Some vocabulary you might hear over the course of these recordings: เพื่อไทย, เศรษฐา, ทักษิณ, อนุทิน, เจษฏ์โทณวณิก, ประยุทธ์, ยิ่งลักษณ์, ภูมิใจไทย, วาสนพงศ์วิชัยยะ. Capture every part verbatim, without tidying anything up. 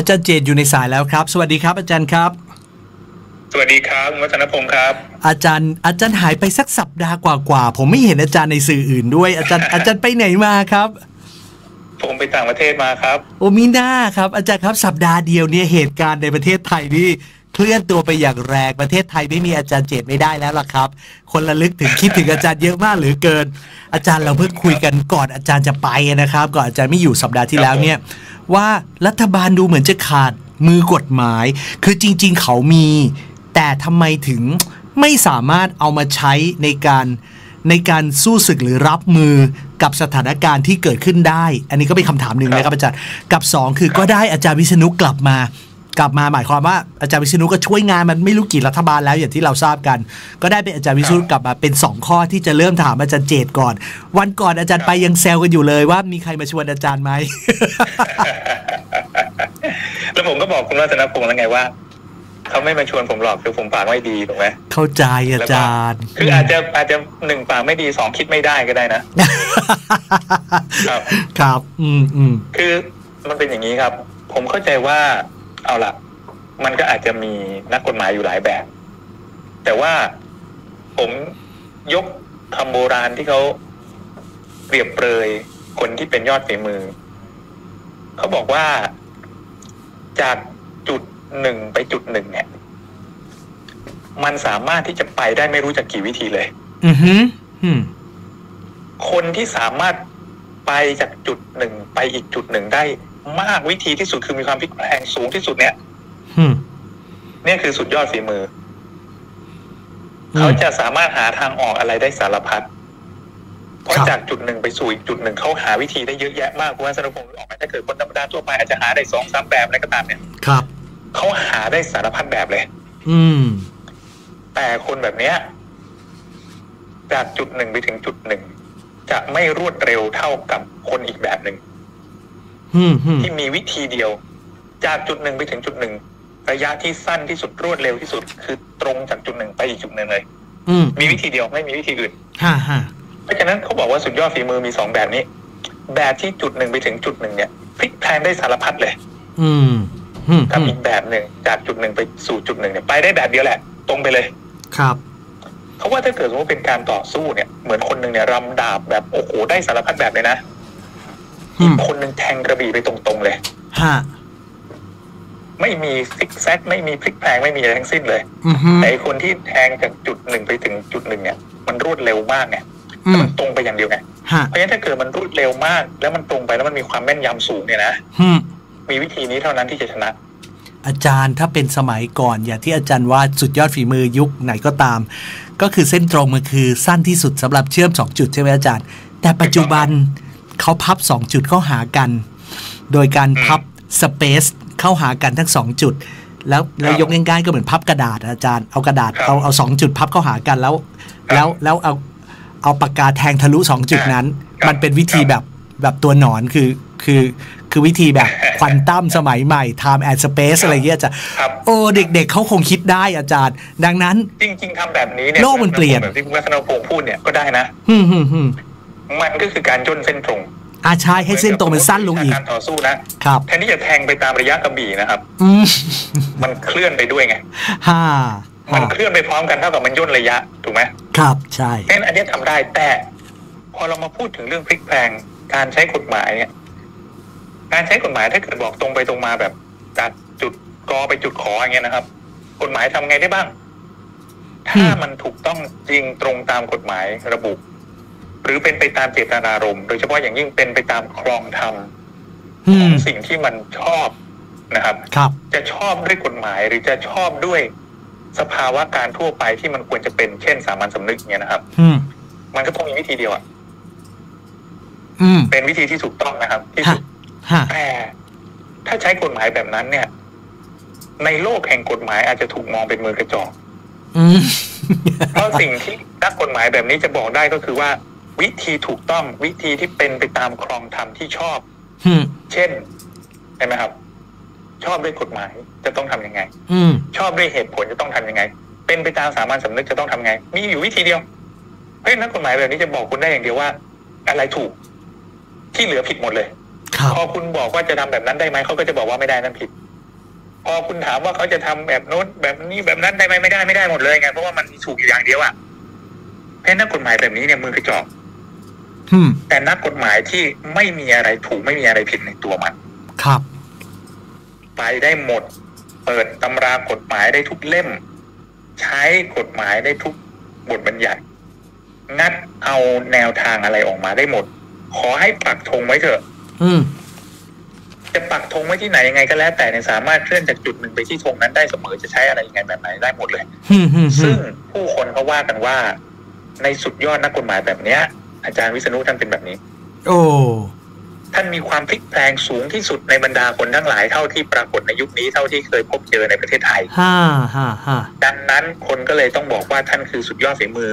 อาจารย์เจตอยู่ในสายแล้วครับสวัสดีครับอาจารย์ครับสวัสดีครับวัฒนพงศ์ครับอาจารย์อาจารย์หายไปสักสัปดาห์กว่าๆผมไม่เห็นอาจารย์ในสื่ออื่นด้วยอาจารย์ อาจารย์ไปไหนมาครับผมไปต่างประเทศมาครับโอมิน่าครับอาจารย์ครับสัปดาห์เดียวเนี่ยเหตุการณ์ในประเทศไทยนี่เคลื่อนตัวไปอย่างแรงประเทศไทยไม่มีอาจารย์เจตไม่ได้แล้วล่ะครับคนระลึกถึงคิดถึงอาจารย์เยอะมากเหลือเกินอาจารย์เราเพิ่งคุยกันก่อนอาจารย์จะไปนะครับก่อนอาจารย์ไม่อยู่สัปดาห์ที่แล้วเนี่ยว่ารัฐบาลดูเหมือนจะขาดมือกฎหมายคือจริงๆเขามีแต่ทำไมถึงไม่สามารถเอามาใช้ในการในการสู้ศึกหรือรับมือกับสถานการณ์ที่เกิดขึ้นได้อันนี้ก็เป็นคำถามหนึ่งนะครับอาจารย์กับสองคือก็ได้อาจารย์วิษณุกลับมากลับมาหมายความว่าอาจารย์วิษณุก็ช่วยงานมันไม่รู้กี่รัฐบาลแล้วอย่างที่เราทราบกันก็ได้เป็นอาจารย์วิษณุกลับมาเป็นสองข้อที่จะเริ่มถามอาจารย์เจตก่อนวันก่อนอาจารย์ไปยังแซวกันอยู่เลยว่ามีใครมาชวนอาจารย์ไหม แล้วผมก็บอกคุณรัตนพงศ์แล้วไงว่าเขาไม่มาชวนผมหรอกคือผมปากไม่ดีถูกไหมเข้าใจอาจารย์คืออาจจะอาจจะหนึ่งปากไม่ดีสองคิดไม่ได้ก็ได้นะครับครับอืมอืมคือมันเป็นอย่างนี้ครับผมเข้าใจว่าเอาล่ะมันก็อาจจะมีนักกฎหมายอยู่หลายแบบแต่ว่าผมยกคำโบราณที่เขาเปรียบเปรยคนที่เป็นยอดฝีมือเขาบอกว่าจากจุดหนึ่งไปจุดหนึ่งเนี่ยมันสามารถที่จะไปได้ไม่รู้จักกี่วิธีเลยอือฮึคนที่สามารถไปจากจุดหนึ่งไปอีกจุดหนึ่งได้มากวิธีที่สุดคือมีความพลิกแพลงสูงที่สุดเนี่ยเนี่ยคือสุดยอดฝีมือเขาจะสามารถหาทางออกอะไรได้สารพัดเพราะจากจุดหนึ่งไปสู่อีกจุดหนึ่งเขาหาวิธีได้เยอะแยะมากว่าสรุปผมออกมาถ้าเกิดคนธรรมดาทั่วไปอาจจะหาได้สองสามแบบอะไรก็ตามเนี่ยครับเขาหาได้สารพัดแบบเลยอืมแต่คนแบบเนี้ยจากจุดหนึ่งไปถึงจุดหนึ่งจะไม่รวดเร็วเท่ากับคนอีกแบบหนึ่งที่มีวิธีเดียวจากจุดหนึ่งไปถึงจุดหนึ่งระยะที่สั้นที่สุดรวดเร็วที่สุดคือตรงจากจุดหนึ่งไปอีกจุดหนึ่งเลยมีวิธีเดียวไม่มีวิธีอื่นเพราะฉะนั้นเขาบอกว่าสุดยอดฝีมือมีสองแบบนี้แบบที่จุดหนึ่งไปถึงจุดหนึ่งเนี่ยพลิกแพลงได้สารพัดเลยอืมกับอีกแบบหนึ่งจากจุดหนึ่งไปสู่จุดหนึ่งเนี่ยไปได้แบบเดียวแหละตรงไปเลยครับเขาว่าถ้าเกิดสมมติเป็นการต่อสู้เนี่ยเหมือนคนหนึ่งเนี่ยรำดาบแบบโอ้โหได้สารพัดแบบเลยนะอีกคนหนึ่งแทงกระบี่ไปตรงๆเลยฮะไม่มีซิกแซกไม่มีพลิกแพลงไม่มีอะไรทั้งสิ้นเลยแต่คนที่แทงจากจุดหนึ่งไปถึงจุดหนึ่งเนี่ยมันรวดเร็วมากเนี่ยมันตรงไปอย่างเดียวไงเพราะฉะนั้นถ้าเกิดมันรวดเร็วมากแล้วมันตรงไปแล้วมันมีความแม่นยำสูงเนี่ยนะมีวิธีนี้เท่านั้นที่จะชนะอาจารย์ถ้าเป็นสมัยก่อนอย่างที่อาจารย์ว่าสุดยอดฝีมือยุคไหนก็ตามก็คือเส้นตรงมันคือสั้นที่สุดสำหรับเชื่อมสองจุดใช่ไหมอาจารย์แต่ปัจจุบันเขาพับสองจุดเข้าหากันโดยการพับสเปซเข้าหากันทั้งสองจุดแล้วแล้วยกง่ายๆก็เหมือนพับกระดาษอาจารย์เอากระดาษเอาเอาสองจุดพับเข้าหากันแล้วแล้วแล้วเอาเอาปากกาแทงทะลุสองจุดนั้นมันเป็นวิธีแบบแบบตัวหนอนคือคือคือวิธีแบบควอนตัมสมัยใหม่ time and space อะไรเงี้ยอาจารย์โอ้เด็กๆเขาคงคิดได้อาจารย์ดังนั้นจริงๆทำแบบนี้เนี่ยโลกมันเปลี่ยนแบบที่คุณวัฒนพงศ์พูดเนี่ยก็ได้นะมันก็คือการย่นเส้นตรงอาใช่ให้เส้นตรงมันสั้นลงอีกการต่อสู้นะครับแทนที่จะแทงไปตามระยะกระบี่นะครับมันเคลื่อนไปด้วยไงฮ่ามันเคลื่อนไปพร้อมกันเท่ากับมันย่นระยะถูกไหมครับใช่เน้นอันนี้ทำได้แต่พอเรามาพูดถึงเรื่องพลิกแพลงการใช้กฎหมายเนี่ยการใช้กฎหมายถ้าเกิดบอกตรงไปตรงมาแบบจากจุดกอไปจุดขออย่างเงี้ยนะครับกฎหมายทำไงได้บ้างถ้ามันถูกต้องจริงตรงตามกฎหมายระบุหรือเป็นไปตามเจตนารมณ์โดยเฉพาะอย่างยิ่งเป็นไปตามครองธรรมของสิ่งที่มันชอบนะครับจะชอบด้วยกฎหมายหรือจะชอบด้วยสภาวะการทั่วไปที่มันควรจะเป็นเช่นสามัญสำนึกเนี่ยนะครับมันก็ต้องมีวิธีเดียวอ่ะเป็นวิธีที่ถูกต้องนะครับที่สุดแต่ถ้าใช้กฎหมายแบบนั้นเนี่ยในโลกแห่งกฎหมายอาจจะถูกมองเป็นมือกระจอกเพราะสิ่งที่นักกฎหมายแบบนี้จะบอกได้ก็คือว่าวิธีถูกต้องวิธีที่เป็นไปตามครองธรรมที่ชอบเช่นใช่ไหมครับชอบด้วยกฎหมายจะต้องทํำยังไงอืชอบด้วยเหตุผลจะต้องทํำยังไงเป็นไปตามสามัญสำนึกจะต้องทำไงมีอยู่วิธีเดียวเพราะนักกฎหมายแบบนี้จะบอกคุณได้อย่างเดียวว่าอะไรถูกที่เหลือผิดหมดเลยพอคุณบอกว่าจะทำแบบนั้นได้ไหมเขาก็จะบอกว่าไม่ได้นั่นผิด พอคุณถามว่าเขาจะทำแบบโน้นแบบนี้แบบนั้นได้ไหมไม่ได้ไม่ได้หมดเลยไงเพราะว่ามันถูกอยู่อย่างเดียวอะเพราะนักกฎหมายแบบนี้เนี่ยมือกระจอกแต่นักกฎหมายที่ไม่มีอะไรถูกไม่มีอะไรผิดในตัวมันครับไปได้หมดเปิดตำรากฎหมายได้ทุกเล่มใช้กฎหมายได้ทุกบทบัญญัติงัดเอาแนวทางอะไรออกมาได้หมดขอให้ปักธงไว้เถอะอืมจะปักธงไว้ที่ไหนยังไงก็แล้วแต่เนี่ยสามารถเคลื่อนจากจุดหนึ่งไปที่ธงนั้นได้เสมอจะใช้อะไรยังไงแบบไหนได้หมดเลยซึ่งผู้คนเขาว่ากันว่าในสุดยอดนักกฎหมายแบบเนี้ยอาจารย์วิษณุท่านเป็นแบบนี้โอ้ท่านมีความพลิกแพลงสูงที่สุดในบรรดาคนทั้งหลายเท่าที่ปรากฏในยุคนี้เท่าที่เคยพบเจอในประเทศไทยฮ่าฮ่าฮ่าดังนั้นคนก็เลยต้องบอกว่าท่านคือสุดยอดฝีมือ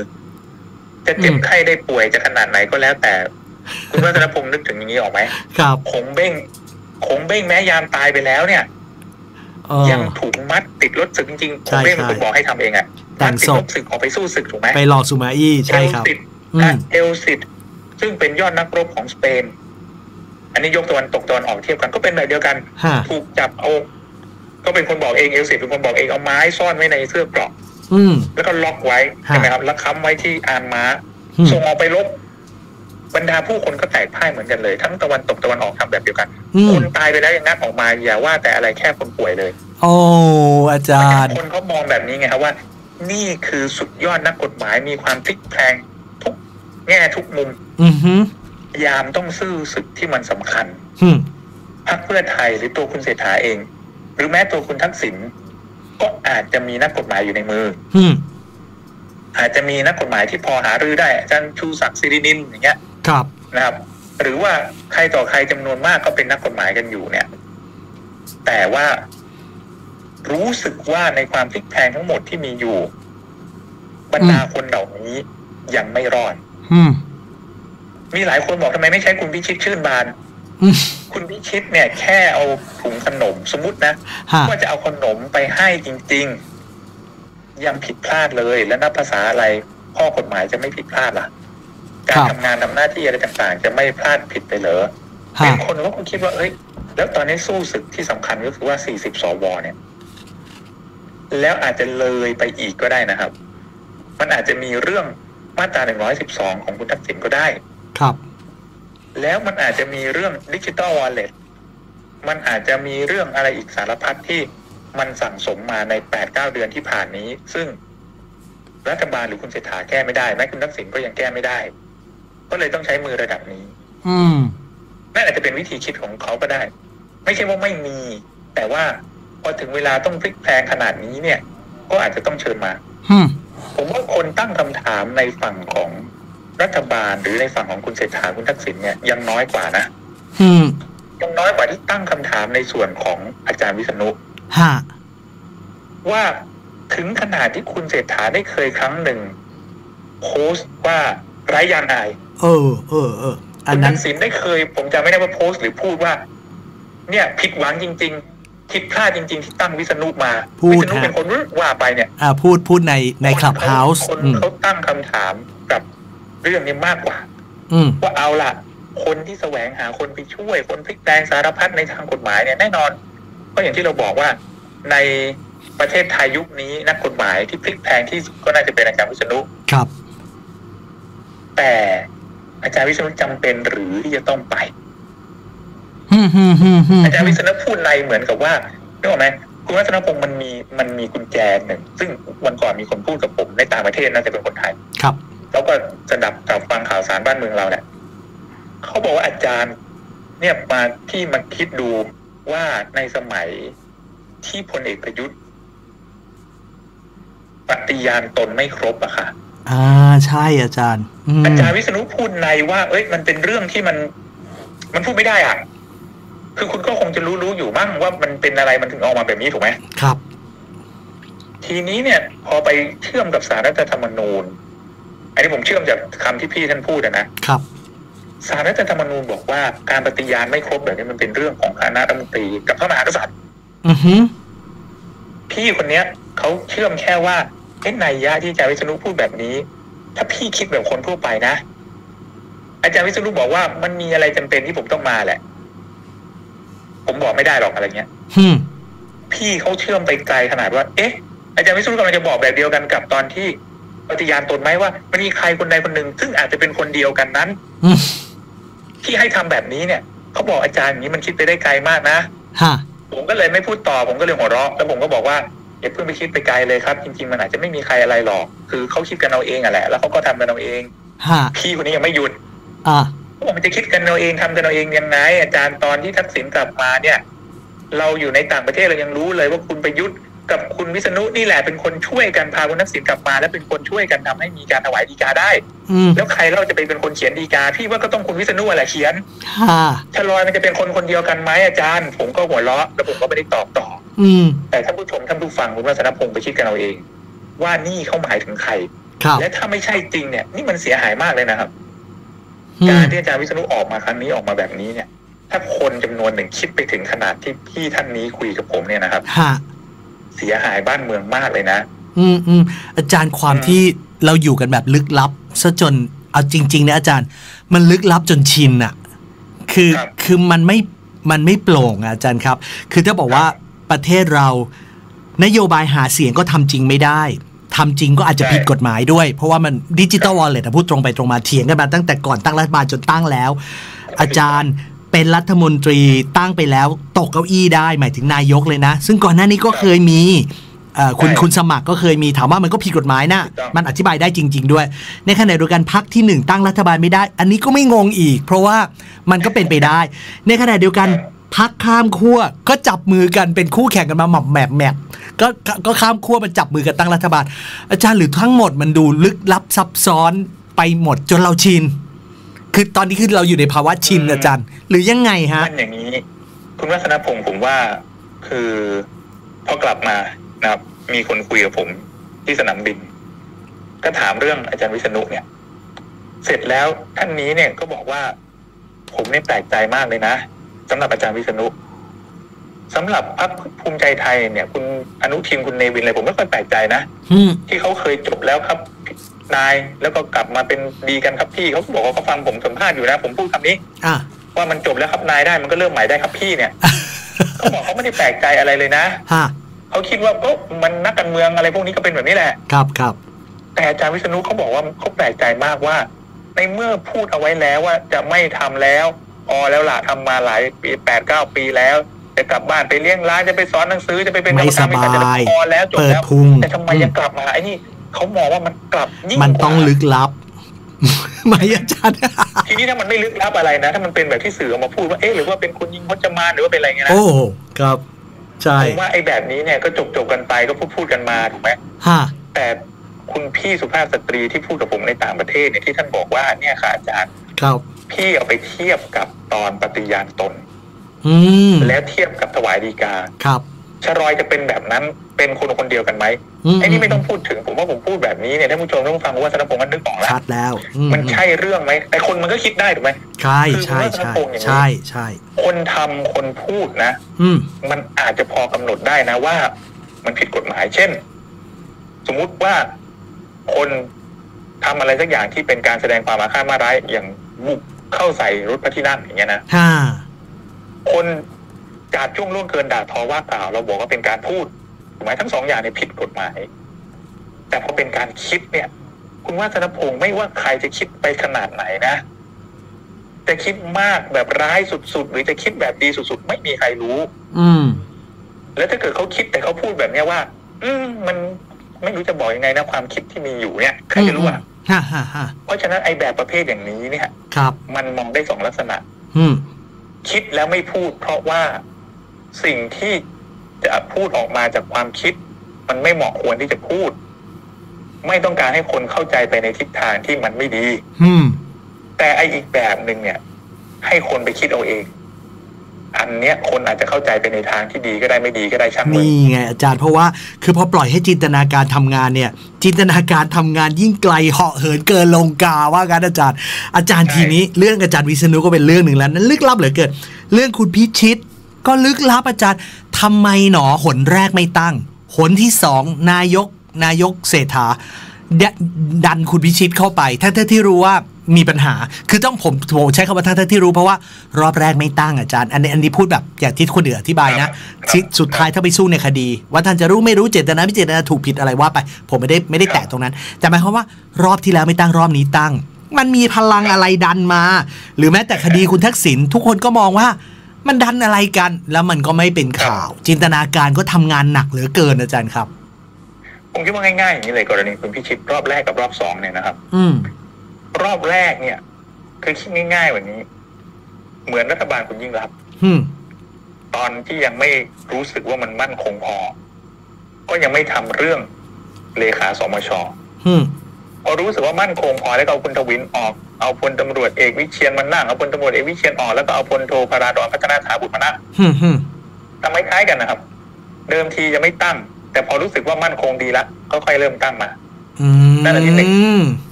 จะเจ็บไข้ได้ป่วยจะขนาดไหนก็แล้วแต่คุณวัชรพงศ์นึกถึงอย่างนี้ออกไหมครับคงเบ้งคงเบ้งแม้ยามตายไปแล้วเนี่ยยังถูกมัดติดรถศึกจริงๆคงเบ้งเป็นคนบอกให้ทำเองอ่ะแต่ติดรถศึกออกไปสู้ศึกถูกไหมไปหลอกซูมาอี้ใช่ครับเอลซิดซึ่งเป็นยอดนักรบของสเปนอันนี้ยกตะวันตกตะวันออกเทียบกันก็เป็นแบบเดียวกันถูกจับเอาก็เป็นคนบอกเองเอลซิดเป็นคนบอกเองเอาไม้ซ่อนไว้ในเสื้อเกราะอืมแล้วก็ล็อกไว้ใช่ไหมครับแล้วค้ำไว้ที่อานม้าส่งออกไปรบบรรดาผู้คนก็แตกพ่ายเหมือนกันเลยทั้งตะวันตกตะวันออกทำแบบเดียวกันคนตายไปแล้วยังงัดออกมาอย่าว่าแต่อะไรแค่คนป่วยเลยโอ้อาจารย์คนเขามองแบบนี้ไงครับว่านี่คือสุดยอดนักกฎหมายมีความพลิกแพลงแง่ทุกมุมอือฮึยามต้องซื่อสึกที่มันสำคัญพรรคเพื่อไทยหรือตัวคุณเศรษฐาเองหรือแม้ตัวคุณทักษิณก็อาจจะมีนักกฎหมายอยู่ในมืออืออาจจะมีนักกฎหมายที่พอหารือได้อาจารย์ชูศักดิ์สิรินินอย่างเงี้ยครับนะครับหรือว่าใครต่อใครจำนวนมากก็เป็นนักกฎหมายกันอยู่เนี่ยแต่ว่ารู้สึกว่าในความพลิกแพลงทั้งหมดที่มีอยู่บรรดาคนเหล่านี้ยังไม่รอดมีหลายคนบอกทำไมไม่ใช้คุณพิชิตชื่นบานคุณพิชิตเนี่ยแค่เอาถุงขนมสมมตินะว่าจะเอาขนมไปให้จริงๆยังผิดพลาดเลยแล้วนับภาษาอะไรข้อกฎหมายจะไม่ผิดพลาดล่ะการทำงานทำหน้าที่อะไรต่างๆจะไม่พลาดผิดไปเหรอเป็นคนก็คงคิดว่าเอ้ยแล้วตอนนี้สู้ศึกที่สำคัญก็คือว่าสี่สิบสวเนี่ยแล้วอาจจะเลยไปอีกก็ได้นะครับมันอาจจะมีเรื่องมาตราหนึ่งร้อยสิบสองของคุณทักษิณก็ได้ครับแล้วมันอาจจะมีเรื่องดิจิทัลวอลเล็ตมันอาจจะมีเรื่องอะไรอีกสารพัดที่มันสั่งสมมาใน แปดเก้า เดือนที่ผ่านนี้ซึ่งรัฐบาลหรือคุณเศรษฐาแก้ไม่ได้แม้คุณทักษิณก็ยังแก้ไม่ได้ก็เลยต้องใช้มือระดับนี้อืมนั่นอาจจะเป็นวิธีคิดของเขาก็ได้ไม่ใช่ว่าไม่มีแต่ว่าพอถึงเวลาต้องพลิกแพลงขนาดนี้เนี่ยก็อาจจะต้องเชิญมาอืมผมว่าคนตั้งคำถามในฝั่งของรัฐบาลหรือในฝั่งของคุณเศรษฐาคุณทักษิณเนี่ยยังน้อยกว่านะยังน้อยกว่าที่ตั้งคำถามในส่วนของอาจารย์วิษณุว่าถึงขนาดที่คุณเศรษฐาได้เคยครั้งหนึ่งโพสต์ว่าไร้ยางอายเออเออเออคุณทักษิณได้เคยผมจำไม่ได้ว่าโพสต์หรือพูดว่าเนี่ยผิดหวังจริงๆคิดพลาดจริงๆที่ตั้งวิษณุมาวิษณุเป็นคนว่าไปเนี่ยอ่าพูดพูดในในคลับเฮาส์คนเขาตั้งคำถามกับเรื่องนี้มากกว่าอืมว่าเอาล่ะคนที่แสวงหาคนไปช่วยคนพลิกแปลงสารพัดในทางกฎหมายเนี่ยแน่นอนก็อย่างที่เราบอกว่าในประเทศไทยยุคนี้นักกฎหมายที่พลิกแปลงที่สุดก็น่าจะเป็นอาจารย์วิษณุครับแต่อาจารย์วิษณุจำเป็นหรือที่จะต้องไปอาจารย์วิษณุพูดในเหมือนกับว่ารู้ไหมคุณวัชรพงศ์มันมีมันมีกุญแจหนึ่งซึ่งวันก่อนมีคนพูดกับผมในต่างประเทศน่าจะเป็นคนไทยครับแล้วก็จะดับกับฟังข่าวสารบ้านเมืองเราแหละเขาบอกว่าอาจารย์เนี่ยมาที่มาคิดดูว่าในสมัยที่พลเอกประยุทธ์ปฏิญาณตนไม่ครบอะค่ะอ่าใช่อาจารย์อาจารย์วิษณุพูดในว่าเอ้ยมันเป็นเรื่องที่มันมันพูดไม่ได้อ่ะคือคุณก็คงจะรู้รู้อยู่มั่งว่ามันเป็นอะไรมันถึงออกมาแบบนี้ถูกไหมครับทีนี้เนี่ยพอไปเชื่อมกับสารรัฐธรรมนูญอันนี้ผมเชื่อมจากคำที่พี่ท่านพูดนะครับสารรัฐธรรมนูญบอกว่าการปฏิญาณไม่ครบแบบนี้มันเป็นเรื่องของคณะรัฐมนตรีกับพระมหากษัตริย์อือฮึพี่คนเนี้ยเขาเชื่อมแค่ว่าเอ๊ะนัยยะที่อาจารย์วิษณุพูดแบบนี้ถ้าพี่คิดแบบคนทั่วไปนะอาจารย์วิษณุบอกว่ามันมีอะไรจำเป็นที่ผมต้องมาแหละผมบอกไม่ได้หรอกอะไรเงี้ย พี่เขาเชื่อมไปไกลขนาดว่าเอ๊ะอาจารย์วิศนุกำลังจะบอกแบบเดียวกันกับตอนที่ปฏิญาณตนไหมว่ามันมีใครคนใดคนหนึ่งซึ่งอาจจะเป็นคนเดียวกันนั้นที่ให้ทำแบบนี้เนี่ยเขาบอกอาจารย์อย่างนี้มันคิดไปได้ไกลมากนะผมก็เลยไม่พูดต่อผมก็เลยหัวเราะแล้วผมก็บอกว่าอย่าเพิ่งไปคิดไปไกลเลยครับจริงๆมันอาจจะไม่มีใครอะไรหรอกคือเขาคิดกันเอาเองอ่ะแหละแล้วเขาก็ทำกันเอาเองพี่คนนี้ยังไม่หยุดอ่ะมันจะคิดกันเอาเองทำกันเอาเองยังไงอาจารย์ตอนที่ทักษิณกลับมาเนี่ยเราอยู่ในต่างประเทศเรายังรู้เลยว่าคุณประยุทธ์กับคุณวิษณุนี่แหละเป็นคนช่วยกันพาคุณทักษิณกลับมาและเป็นคนช่วยกันทำให้มีการถวายฎีกาได้แล้วใครเราจะไปเป็นคนเขียนฎีกาพี่ว่าก็ต้องคุณวิษณุอะไรเขียนชลอยมันจะเป็นคนคนเดียวกันไหมอาจารย์ผมก็หัวเราะแล้วผมก็ไม่ได้ตอบต่ออืมแต่ท่านผู้ชมท่านผู้ฟังคุณวัฒนพงศ์ไปคิดกันเอาเองว่านี่เขาหมายถึงใครและถ้าไม่ใช่จริงเนี่ยนี่มันเสียหายมากเลยนะครับการที่อาจารย์วิษณุออกมาครั้งนี้ออกมาแบบนี้เนี่ยถ้าคนจำนวนหนึ่งคิดไปถึงขนาดที่พี่ท่านนี้คุยกับผมเนี่ยนะครับเสียหายบ้านเมืองมากเลยนะอืมอืมอาจารย์ความที่เราอยู่กันแบบลึกลับซะจนเอาจริงๆนะอาจารย์มันลึกลับจนชินอะคือคือมันไม่มันไม่โปร่งอาจารย์ครับคือถ้าบอกว่าประเทศเรานโยบายหาเสียงก็ทำจริงไม่ได้ทำจริงก็อาจจะผิดกฎหมายด้วยเพราะว่ามันดิจิตอลวอลเล็ตพูดตรงไปตรงมาเถียงกันมาตั้งแต่ก่อนตั้งรัฐบาลจนตั้งแล้วอาจารย์เป็นรัฐมนตรีตั้งไปแล้วตกเก้าอี้ได้หมายถึงนายกเลยนะซึ่งก่อนหน้านี้ก็เคยมีคุณคุณสมัครก็เคยมีถามว่ามันก็ผิดกฎหมายนะมันอธิบายได้จริงๆด้วยในขณะเดียวกันพรรคที่หนึ่งตั้งรัฐบาลไม่ได้อันนี้ก็ไม่งงอีกเพราะว่ามันก็เป็นไปได้ในขณะเดียวกันพรรคข้ามขั้วก็จับมือกันเป็นคู่แข่งกันมาหม่ำแหมบแหมบก็ก็ข้ามขั้วมันจับมือกันตั้งรัฐบาลอาจารย์หรือทั้งหมดมันดูลึกลับซับซ้อนไปหมดจนเราชินคือตอนนี้คือเราอยู่ในภาวะชินอาจารย์หรือยังไงฮะมันอย่างนี้คุณวัฒนพงศ์ผมว่าคือพอกลับมานะครับมีคนคุยกับผมที่สนามบินก็ถามเรื่องอาจารย์วิษณุเนี่ยเสร็จแล้วท่านนี้เนี่ยก็บอกว่าผมเนี่ยแปลกใจมากเลยนะสำหรับอาจารย์วิษณุสำหรับพรรคภูมิใจไทยเนี่ยคุณอนุทินคุณเนวินอะไรผมไม่ค่อยแปลกใจนะที่เขาเคยจบแล้วครับนายแล้วก็กลับมาเป็นดีกันครับพี่เขาบอกว่าเขาฟังผมสัมภาษณ์อยู่นะผมพูดคำนี้ว่ามันจบแล้วครับนายได้มันก็เริ่มใหม่ได้ครับพี่เนี่ยเขาบอกเขาไม่ได้แปลกใจอะไรเลยนะเขาคิดว่าก็มันนักการเมืองอะไรพวกนี้ก็เป็นแบบนี้แหละครับครับแต่อาจารย์วิษณุเขาบอกว่าเขาแปลกใจมากว่าในเมื่อพูดเอาไว้แล้วว่าจะไม่ทำแล้วพอแล้วล่ะทำมาหลายปีแปดเก้าปีแล้วจะกลับบ้านไปเลี้ยงร้านจะไปสอนหนังสือจะไปเป็นไม่สบายพอแล้วจบแล้วแต่ทำไมยังกลับมาไอ้นี่เขามองว่ามันกลับยิ่งมันต้องลึกลับหมายอาจารย์ทีนี้ถ้ามันไม่ลึกลับอะไรนะถ้ามันเป็นแบบที่สื่อออกมาพูดว่าเอ๊ะหรือว่าเป็นคุณยิ่งพจมานหรือว่าเป็นอะไรเงี้ยนะโอ้ครับใช่ว่าไอ้แบบนี้เนี่ยก็จบจบกันไปก็พูดพูดกันมาถูกไหมฮะแต่คุณพี่สุภาพสตรีที่พูดกับผมในต่างประเทศเนี่ยที่ท่านบอกว่าเนี่ยค่ะอาจารย์ครับพี่เอาไปเทียบกับตอนปฏิญาณตนอืมและเทียบกับถวายฎีกาครับชรอยจะเป็นแบบนั้นเป็นคนคนเดียวกันไหมไอ้นี่ไม่ต้องพูดถึงผมว่าผมพูดแบบนี้เนี่ยท่านผู้ชมต้องฟังว่าธนพงศ์มันนึกออกแล้วชัดแล้วมันใช่เรื่องไหมแต่คนมันก็คิดได้ถูกไหมใช่ใช่ใช่ใช่ใช่คนทำคนพูดนะอืมันอาจจะพอกำหนดได้นะว่ามันผิดกฎหมายเช่นสมมุติว่าคนทำอะไรสักอย่างที่เป็นการแสดงความอาฆาตมาร้ายอย่างบุกเข้าใส่รถพระที่นั่งอย่างเงี้ยนะคนจัดช่วงล่วงเกินด่าทอว่ากล่าวเราบอกว่าเป็นการพูดหมายทั้งสองอย่างเนี่ยผิดกฎหมายแต่พอเป็นการคิดเนี่ยคุณว่าธนพงศ์ไม่ว่าใครจะคิดไปขนาดไหนนะจะคิดมากแบบร้ายสุดๆหรือจะคิดแบบดีสุดๆไม่มีใครรู้อืมแล้วถ้าเกิดเขาคิดแต่เขาพูดแบบเนี้ยว่าอืมมันไม่รู้จะบอกยังไงนะความคิดที่มีอยู่เนี่ยใครจะรู้อ่ะเพราะฉะนั้นไอ้แบบประเภทอย่างนี้เนี่ยครับมันมองได้สองลักษณะอืมคิดแล้วไม่พูดเพราะว่าสิ่งที่จะพูดออกมาจากความคิดมันไม่เหมาะควรที่จะพูดไม่ต้องการให้คนเข้าใจไปในทิศทางที่มันไม่ดีอืมแต่ไออีกแบบหนึ่งเนี่ยให้คนไปคิดเอาเองอันเนี้ยคนอาจจะเข้าใจไปในทางที่ดีก็ได้ไม่ดีก็ได้ช่างมันนี่ไงอาจารย์เพราะว่าคือพอปล่อยให้จินตนาการทำงานเนี่ยจินตนาการทำงานยิ่งไกลเหาะเหินเกินลงกาว่ากันอาจารย์อาจารย์ทีนี้เรื่องอาจารย์วิษณุก็เป็นเรื่องหนึ่งแล้วนั้นลึกลับเหลือเกินเรื่องคุณพิชิตก็ลึกลับอาจารย์ทำไมหนอหนแรกไม่ตั้งหนที่สองนายกนายกเศรษฐา ดันคุณพิชิตเข้าไปทั้งๆที่รู้ว่ามีปัญหาคือต้องผมผมใช้คำว่าทั้งๆที่รู้เพราะว่ารอบแรกไม่ตั้งอาจารย์อันนี้อันนี้พูดแบบอย่างที่คนอื่นอธิบายนะสุดท้ายถ้าไปสู้ในคดีว่าท่านจะรู้ไม่รู้เจตนาไม่เจตนาถูกผิดอะไรว่าไปผมไม่ได้ไม่ได้แตะตรงนั้นแต่หมายความว่ารอบที่แล้วไม่ตั้งรอบนี้ตั้งมันมีพลังอะไรดันมาหรือแม้แต่คดีคุณทักษิณทุกคนก็มองว่ามันดันอะไรกันแล้วมันก็ไม่เป็นข่าวจินตนาการก็ทำงานหนักเหลือเกินอาจารย์ครับผมคิดว่าง่ายๆอย่างนี้เลยกรณีคุณพิชิตรอบแรกกับรอบสองเนี่ยนะครับอืรอบแรกเนี่ยคือคิดง่ายๆวันนี้เหมือนรัฐบาลคุณยิ่งรักอืตอนที่ยังไม่รู้สึกว่ามันมั่นคงพอก็ยังไม่ทำเรื่องเลขาสมชอืพอรู้สึกว่ามั่นคงพอแล้วก็เอาพลทวินออกเอาพลตำรวจเอกวิเชียรมานั่งเอาพลตำรวจเอกวิเชียรออกแล้วก็เอาพลโทพราดรพัฒนาถาบุตรมานั่งทำไมคล้ายกันนะครับเดิมทีจะไม่ตั้งแต่พอรู้สึกว่ามั่นคงดีละก็ค่อยเริ่มตั้งมานั่นอันที่หนึ่ง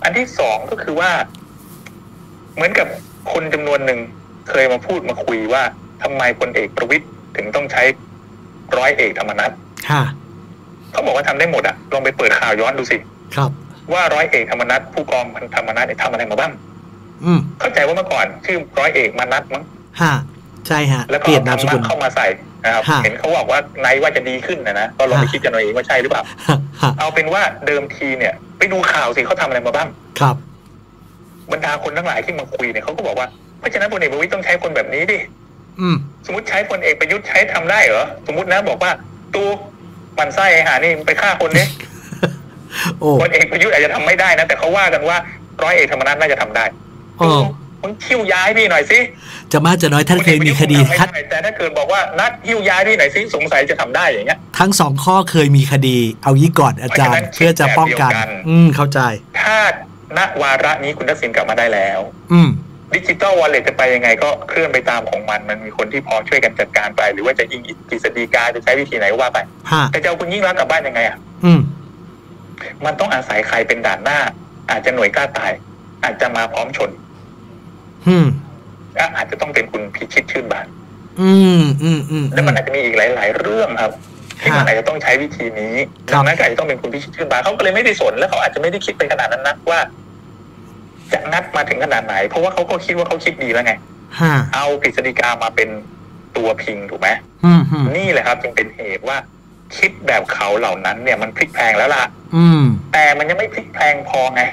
อันที่สองก็คือว่าเหมือนกับคนจำนวนหนึ่งเคยมาพูดมาคุยว่าทำไมพลเอกประวิตรถึงต้องใช้ร้อยเอกธรรมนัสเขาบอกว่าทำได้หมดอ่ะลองไปเปิดข่าวย้อนดูสิครับว่าร้อยเอกธรรมนัสผู้กองธรรมนัสเนี่ยทำอะไรมาบ้างอืมเข้าใจว่าเมื่อก่อนชื่อร้อยเอกมนัสมั้งฮะใช่ฮะแล้วก็นามสกุลเข้ามาใส่นะครับเห็นเขาบอกว่าในว่าจะดีขึ้นนะนะก็ลองไปคิดกันหน่อยว่าใช่หรือเปล่าเอาเป็นว่าเดิมทีเนี่ยไปดูข่าวสิเขาทำอะไรมาบ้างครับบรรดาคนทั้งหลายที่มาคุยเนี่ยเขาก็บอกว่าเพราะฉะนั้นพลเอกประวิตรต้องใช้คนแบบนี้ดิอืมสมมติใช้พลเอกประยุทธ์ใช้ทำได้เหรอสมมตินะบอกว่าตูปั่นไส้หานี่ไปฆ่าคนนี้คนเอกประยุทธ์อาจจะทำไม่ได้นะแต่เขาว่ากันว่าร้อยเอกธรรมนัสน่าจะทำได้มึงคิ้วย้ายพี่หน่อยสิจะมากจะน้อยท่านเคยมีคดีคัดแต่ถ้าเกิดบอกว่านัดคิ้วย้ายพี่หน่อยสิสงสัยจะทำได้อย่างเงี้ยทั้งสองข้อเคยมีคดีเอายี่ก่อนอาจารย์เพื่อจะป้องกันอืมเข้าใจถ้าณวาระนี้คุณทักษิณกลับมาได้แล้วอืมดิจิตอลวอลเล็ตจะไปยังไงก็เคลื่อนไปตามของมันมันมีคนที่พอช่วยกันจัดการไปหรือว่าจะอิงกฤษฎีกาจะใช้วิธีไหนว่าไปแต่เจ้าคุณยิ่งรักกลับบ้านยังไงอ่ะอืมมันต้องอาศัยใครเป็นด่านหน้าอาจจะหน่วยกล้าตายอาจจะมาพร้อมชนอืมและอาจจะต้องเป็นคุณพิชิตชื่นบานอืมอืมอืมแล้วมันอาจจะมีอีกหลายๆเรื่องครับที่มันอาจจะต้องใช้วิธีนี้ดังนั้นอาจจะต้องเป็นคุณพิชิตชื่นบานเขาก็เลยไม่ได้สนแล้วเขาอาจจะไม่ได้คิดเป็นขนาดนั้นนักว่าจะนัดมาถึงขนาดไหนเพราะว่าเขาก็คิดว่าเขาคิดดีแล้วไงเอากฤษฎีกามาเป็นตัวพิงถูกไหมอืมนี่แหละครับจึงเป็นเหตุว่าคิดแบบเขาเหล่านั้นเนี่ยมันพลิกแพลงแล้วล่ะอืมแต่มันยังไม่พลิกแพลงพอไง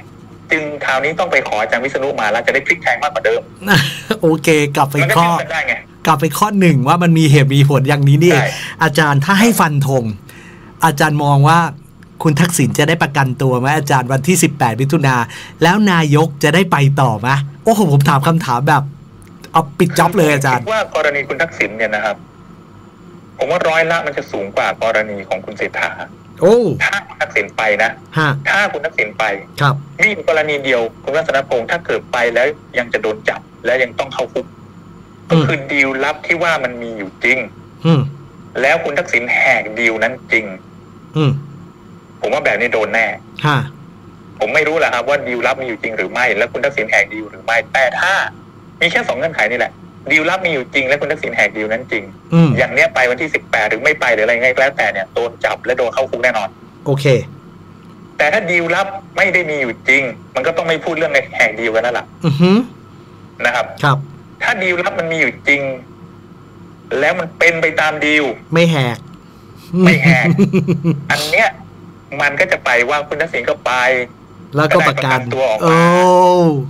จึงคราวนี้ต้องไปขออาจารย์วิษณุมาแล้วจะได้พลิกแพลงมากกว่าเดิมโอเคกลับไปข้อกลับไปข้อหนึ่งว่ามันมีเหตุมีผลอย่างนี้นี่อาจารย์ถ้าให้ฟันธงอาจารย์มองว่าคุณทักษิณจะได้ประกันตัวไหมอาจารย์วันที่สิบแปดมิถุนาแล้วนายกจะได้ไปต่อไหมโอ้โหผมถามคำถามแบบเอาปิดจ็อบเลยอาจารย์คิดว่ากรณีคุณทักษิณเนี่ยนะครับผมว่าร้อยละมันจะสูงกว่ากรณีของคุณเศรษฐาโอ้ถ้าคุณทักษิณไปนะถ้าคุณทักษิณไปครับมีกรณีเดียวคุณรัตนพงศ์ถ้าเกิดไปแล้วยังจะโดนจับและยังต้องเข้าคุกก็คือดีลลับที่ว่ามันมีอยู่จริงอืแล้วคุณทักษิณแหกดีลนั้นจริงอืผมว่าแบบนี้โดนแน่ผมไม่รู้แหละครับว่าดีลลับมีอยู่จริงหรือไม่และคุณทักษิณแหกดีลหรือไม่แต่ถ้ามีแค่สองเงื่อนไขนี่แหละดีลลับมีอยู่จริงและคุณทักษิณแหกดีลนั้นจริงอย่างเนี้ยไปวันที่สิบแปดหรือไม่ไปหรืออะไรง่ายแล้วแต่เนี่ยโดนจับและโดนเข้าคุกแน่นอนโอเคแต่ถ้าดีลลับไม่ได้มีอยู่จริงมันก็ต้องไม่พูดเรื่องในแหกดีลกันแล้วล่ะนะครับครับถ้าดีลลับมันมีอยู่จริงแล้วมันเป็นไปตามดีลไม่แหกไม่แหกอันเนี้ยมันก็จะไปว่าคุณทักษิณก็ไปแล้วก็ประกันตัวออกมา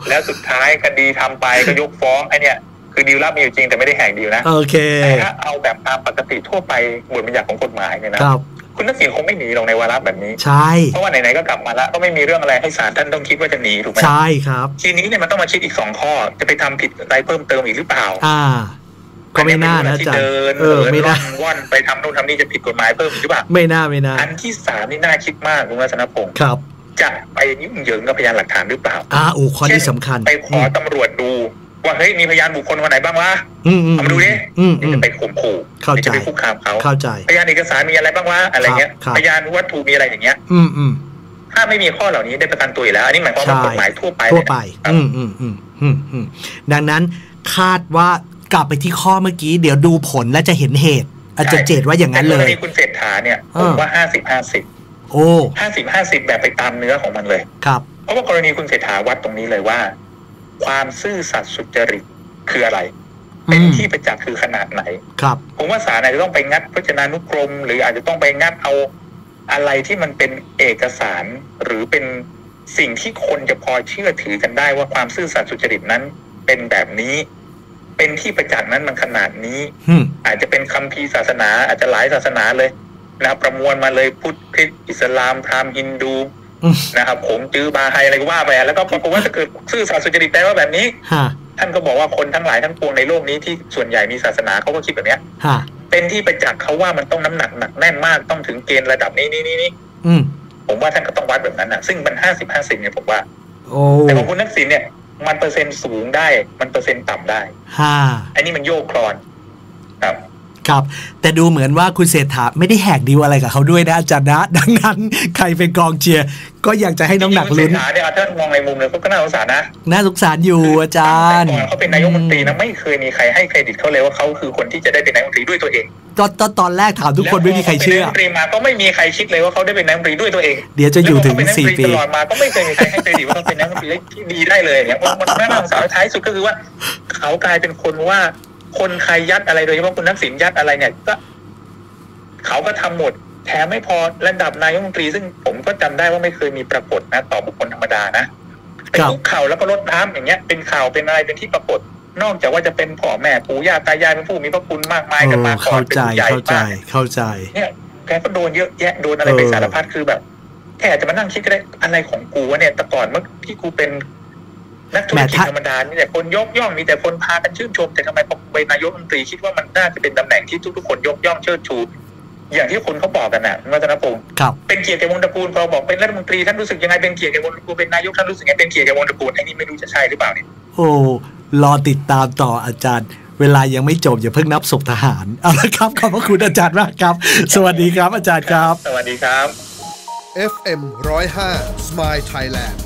แล้วสุดท้ายคดีทำไปก็ยกฟ้องไอ้เนี่ยคือดีลลับมีอยู่จริงแต่ไม่ได้แหกดีลนะโอเคแต่ถ้าเอาแบบตามปกติทั่วไปบทบัญญัติของกฎหมายเนี่ยนะครับคุณทักษิณคงไม่หนีลงในวาระแบบนี้ใช่เพราะว่าไหนๆก็กลับมาแล้วก็ไม่มีเรื่องอะไรให้ศาลท่านต้องคิดว่าจะหนีถูกไหมใช่ครับทีนี้เนี่ยมันต้องมาคิดอีกสองข้อจะไปทำผิดอะไรเพิ่มเติมอีกหรือเปล่าอ่าก็ไม่น่านะอาจารย์เออไม่น่าว่อนไปทำโน่นทำนี่จะผิดกฎหมายเพิ่มอีกหรือเปล่าไม่น่าไม่น่าอันที่สามนี่น่าคิดมากคุณรัตนพงศ์ครับจะไปยุ่งเหยิงกับพยานหลักฐานหรือเปล่าอ่าโอ้ข้อนี้สำคัญไปขอตำรวจดูว่าเฮ้ยมีพยานบุคคลคนไหนบ้างวะมาดูดิจะไปข่มขู่จะไปคุกคามเขาพยานเอกสารมีอะไรบ้างวะอะไรเงี้ยพยานวัตถุมีอะไรอย่างเงี้ยอือืถ้าไม่มีข้อเหล่านี้ได้ประกันตัวอยู่แล้วอันนี้หมายความว่ากฎหมายทั่วไปทั่วไปอืมอืมอืมอืมดังนั้นคาดว่ากลับไปที่ข้อเมื่อกี้เดี๋ยวดูผลและจะเห็นเหตุอาจจะเจตว่าอย่างนั้นเลยคุณเศรษฐาเนี่ยผมว่าห้าสิบห้าสิบ โอ้ห้าสิบห้าสิบแบบไปตามเนื้อของมันเลยครับเพราะว่ากรณีคุณเศรษฐาวัดตรงนี้เลยว่าความซื่อสัตย์สุจริตคืออะไรเป็นที่ประจักษ์คือขนาดไหนครับผมว่าศาลอาจจะต้องไปงัดพจนานุกรมหรืออาจจะต้องไปงัดเอาอะไรที่มันเป็นเอกสารหรือเป็นสิ่งที่คนจะพอเชื่อถือกันได้ว่าความซื่อสัตย์สุจริตนั้นเป็นแบบนี้เป็นที่ประจักษ์นั้นมันขนาดนี้อาจจะเป็นคัมภีร์ศาสนาอาจจะหลายศาสนาเลยนะประมวลมาเลยพุทธคริสต์อิสลามพราหมณ์ฮินดูนะครับผมจื้อบาไฮอะไรก็ว่าไปแล้วก็ปรากฏว่าจะเกิดซื่อสัตย์สุจริตแปลว่าแบบนี้ท่านก็บอกว่าคนทั้งหลายทั้งปวงในโลกนี้ที่ส่วนใหญ่มีศาสนาเขาก็คิดแบบนี้เป็นที่ประจักษ์เขาว่ามันต้องน้ำหนักหนักแน่นมากต้องถึงเกณฑ์ระดับนี้นี่นี่นี่ผมว่าท่านก็ต้องวัดแบบนั้นนะซึ่งมันห้าสิบห้าสิบเนี่ยผมว่าแต่ของคุณนักศิลป์เนี่ยมันเปอร์เซ็นต์สูงได้มันเปอร์เซ็นต์ต่ำได้อันนี้มันโยกคลอนครับครับแต่ดูเหมือนว่าคุณเศรษฐาไม่ได้แหกดีวอะไรกับเขาด้วยนะอาจารย์นะดังนั้นใครเป็นกองเชียร์ก็อยากจะให้น้ำหนักลุ้นคุณเศรษฐาเนี่ยถ้ามองในมุมเลยก็น่าสงสารนะน่าสงสารอยู่อาจารย์ก่อนเขาเป็นนายกรัฐมนตรีนะไม่เคยมีใครให้เครดิตเขาเลยว่าเขาคือคนที่จะได้เป็นนายกรัฐมนตรีด้วยตัวเองตอนตอนแรกถามทุกคนไม่มีใครเชื่อเป็นนายกรัฐมนตรีมาก็ไม่มีใครคิดเลยว่าเขาได้เป็นนายกรัฐมนตรีด้วยตัวเองเดี๋ยวจะอยู่ถึงสี่ปีตลอดมาก็ไม่เคยมีใครให้เครดิตว่าเขาเป็นนายกรัฐมนตรีที่ดีได้เลยเนี่ยมันน่าสงสารท้ายสุดก็คือว่าเขากลายเป็นคนว่าคนใครยัดอะไรโดยเฉพาะคุณทักษิณยัดอะไรเนี่ยก็เขาก็ทำหมดแถมไม่พอระดับนายกรัฐมนตรีซึ่งผมก็จำได้ว่าไม่เคยมีปรากฏนะต่อบุคคลธรรมดานะเป็นคุกเข่าแล้วก็ลดน้ำอย่างเงี้ยเป็นข่าวเป็นอะไรเป็นที่ปรากฏนอกจากว่าจะเป็นพ่อแม่ปู่ย่าตายายเป็นผู้มีพระคุณมากมายกันมาก่อนเป็นใหญ่เข้าใจเข้าใจเนี่ยแกก็โดนเยอะแยะโดนอะไรไปสารพัดคือแบบแกจะมานั่งคิดก็ได้อะไรของกูวะเนี่ยแต่ก่อนเมื่อที่กูเป็นนักธุรกิจธรรมดามีแต่คนยกย่องมีแต่คนพากันชื่นชมแต่ทำไมพอเป็นนายกรัฐมนตรีคิดว่ามันน่าจะเป็นตำแหน่งที่ทุกๆคนยกย่องเชิดชูอย่างที่คนเขาบอกกันน่ะวัฒนภูมิเป็นเกียรติแก่วงตระกูลพอบอกเป็นรัฐมนตรีท่านรู้สึกยังไงเป็นเกียรติแก่วงตระกูลเป็นนายกท่านรู้สึกยังไงเป็นเกียรติแก่วงตระกูลไอ้นี่ไม่รู้จะใช่หรือเปล่าเนี่ยโอ้รอติดตามต่ออาจารย์เวลายังไม่จบอย่าเพิ่งนับศพทหารเอาละครับขอบพระคุณอาจารย์มากครับสวัสดีครับอาจารย์ครับสวัสดีครับ เอฟ เอ็ม หนึ่งศูนย์ห้า Smile Thailand